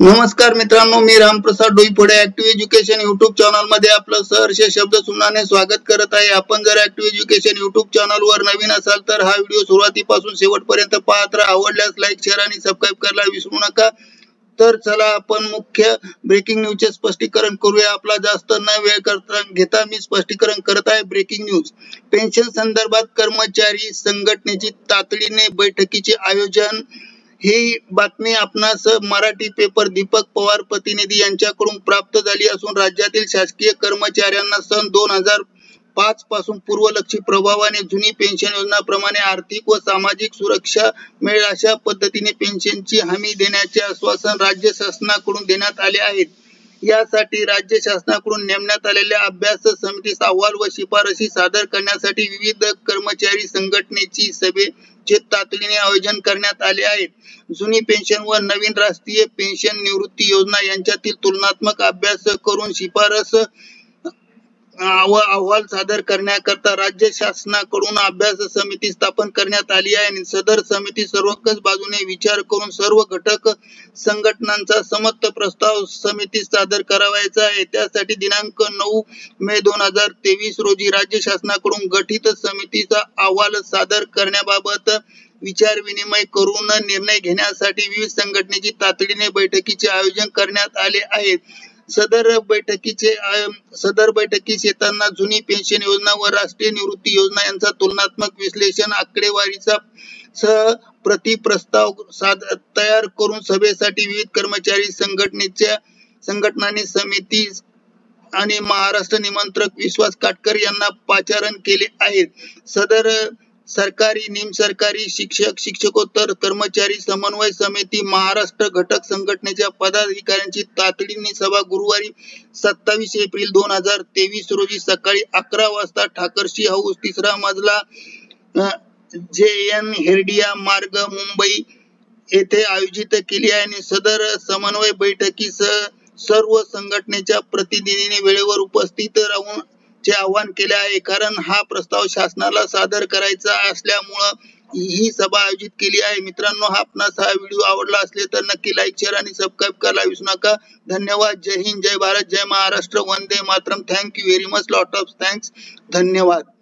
नमस्कार मित्रांनो, मी Ramprasad Doiphode active Education YouTube channel मध्ये आपलं सहर्ष शब्दसुमनाने स्वागत करत आहे। आपण जर ऍक्टिव्ह एज्युकेशन यूट्यूब चॅनल वर नवीन असाल तर हा व्हिडिओ सुरुवातीपासून शेवटपर्यंत पाहत राहा। आवडल्यास लाईक, शेअर आणि सबस्क्राइब करायला विसरू नका। तर चला आपण मुख्य ब्रेकिंग न्यूजचे स्पष्टीकरण करूया। आपला जास्त न वेळ करता घेता मी स्पष्टीकरण करत आहे। ब्रेकिंग न्यूज, पेन्शन संदर्भात कर्मचारी संघटनेची तातडीने बैठकीचे आयोजन। ही बातमी आपणास मराठी पेपर दीपक पवार प्रतिनिधी यांच्याकडून प्राप्त झाली असून राज्यातील शासकीय कर्मचाऱ्यांना सन 2005 पासून पूर्वलक्षी प्रभावाने जुनी पेन्शन योजना प्रमाणे आर्थिक व सामाजिक सुरक्षा मिळेल अशा पद्धतीने पेन्शनची हमी देण्याचे आश्वासन राज्य शासनाकडून देण्यात आले आहे। यासाठी राज्य शासनाकडून नेमण्यात आलेल्या अभ्यास समितीस अहवाल व शिफारसी सादर करण्यासाठी विविध कर्मचारी संघटनेची सभेचे तातडीने आयोजन करण्यात आले आहे। जुनी पेन्शन व नवीन राष्ट्रीय पेन्शन निवृत्ती योजना यांच्यातील तुलनात्मक अभ्यास करून शिफारस व अहवाल सादर करण्याकरता राज्य शासनाकडून अभ्यास समिती स्थापन करण्यात आली आहे। सदर समिती सर्वकष बाजूने विचार करून सर्व घटक संघटनांचा समत प्रस्ताव समिती सादर करावायचा आहे। त्यासाठी दिनांक 9 मे 2023 रोजी राज्य शासनाकडून गठित समितीचा अहवाल सादर करण्याबाबत विचार विनिमय करून निर्णय घेण्यासाठी विविध संघटनेची तातडीने बैठकीचे आयोजन करण्यात आले आहे। सदर बैठकीस येताना जुनी पेन्शन योजना व राष्ट्रीय निवृत्ती योजना यांचा तुलनात्मक विश्लेषण आकडेवारीचा सह प्रति प्रस्ताव तयार करून सभेसाठी विविध कर्मचारी संघटनांनी समिती आणि महाराष्ट्र निमंत्रक विश्वास काटकर यांना पाचारण केले आहे। सदर सरकारी, निमसरकारी, शिक्षक, शिक्षकोत्तर कर्मचारी समन्वय समिती महाराष्ट्र घटक संघटनेच्या पदाधिकाऱ्यांची तातडीने सभा गुरुवारी 27 एप्रिल 2023 रोजी सकाळी 11 वाजता ठाकरसी हाऊस 3रा मजला J.N हेरडिया मार्ग मुंबई येथे आयोजित केली आहे। आणि सदर समन्वय बैठकीस सर्व संघटनेच्या प्रतिनिधींनी वेळेवर उपस्थित राहून आवाहन केले आहे, कारण हा प्रस्ताव शासनाला सादर करायचा असल्यामुळे ही सभा आयोजित केली आहे। मित्रांनो, आपणास हा व्हिडिओ आवडला असले तर नक्की लाईक, शेअर आणि सबस्क्राइब करायला विसरू नका। धन्यवाद। जय हिंद, जय भारत, जय Maharashtra, Vande Mataram. Thank you very much, lot of thanks, धन्यवाद।